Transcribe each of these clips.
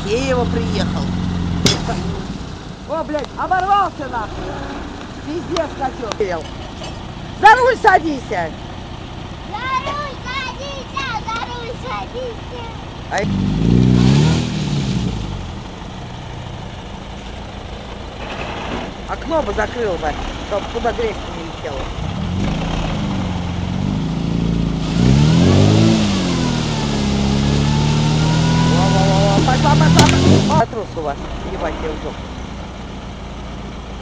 Михеева приехал. О, блядь, оборвался нахуй. Пиздец хочу. За руль садись. За руль садись, за руль садись. Окно бы закрыл бы, чтобы куда грязь не летела. Затрус у вас, ебать, я в жопу.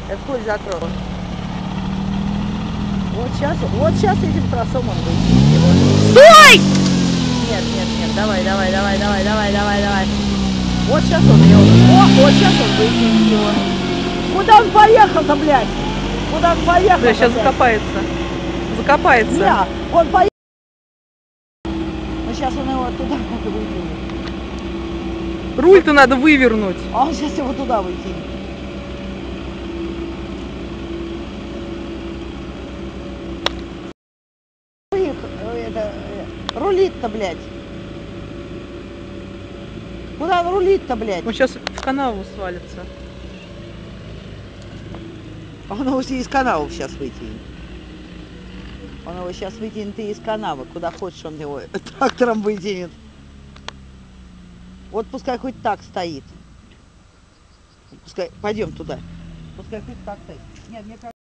Это хуй затрус. Вот сейчас этим тросом он будет. Стой! Нет, давай. Вот сейчас он его. Вот сейчас он выйдет его. Куда он поехал-то, блядь? Да, сейчас закопается. Да, он поехал. Но сейчас он его оттуда надо вывернуть. Руль-то надо вывернуть. А он сейчас его туда выкинет. Рулит-то, блядь. Куда он рулит-то, блядь? Он сейчас в канаву свалится. Он его из канавы сейчас вытянет. Он его сейчас вытянет и из канавы. Куда хочешь, он его трактором вытянет. Вот пускай хоть так стоит. Пускай... Пойдем туда. Пускай хоть так стоит. Нет, мне кажется...